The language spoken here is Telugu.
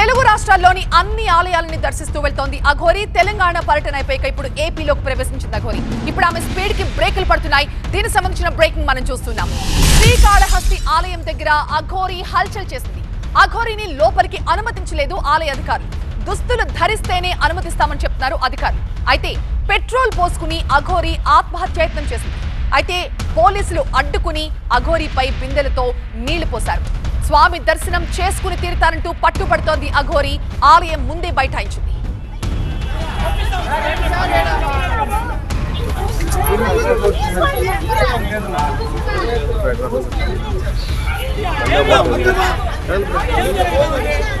తెలుగు రాష్ట్రాల్లోని అన్ని ఆలయాలను దర్శిస్తూ వెళ్తోంది అఘోరి తెలంగాణ పర్యటనపై ఇప్పుడు ఏపీలోకి ప్రవేశించింది అఘోరి ఇప్పుడు ఆమె స్పీడ్ కి బ్రేకులు పడుతున్నాయి దీనికి సంబంధించిన బ్రేకింగ్ మనం చూస్తున్నాం శ్రీకాళహస్తి ఆలయం దగ్గర అఘోరి హల్చల్ చేసింది అఘోరిని లోపలికి అనుమతించలేదు ఆలయ అధికారులు దుస్తులు ధరిస్తేనే అనుమతిస్తామని చెప్తున్నారు అధికారులు అయితే పెట్రోల్ పోసుకుని అఘోరి ఆత్మహత్య యత్నం చేసింది అయితే పోలీసులు అడ్డుకుని అఘోరిపై బిందెలతో నీళ్లు పోశారు స్వామి దర్శనం చేసుకుని తీరుతానంటూ పట్టుబడుతోంది అఘోరి ఆలయం ముందే బైఠాయించింది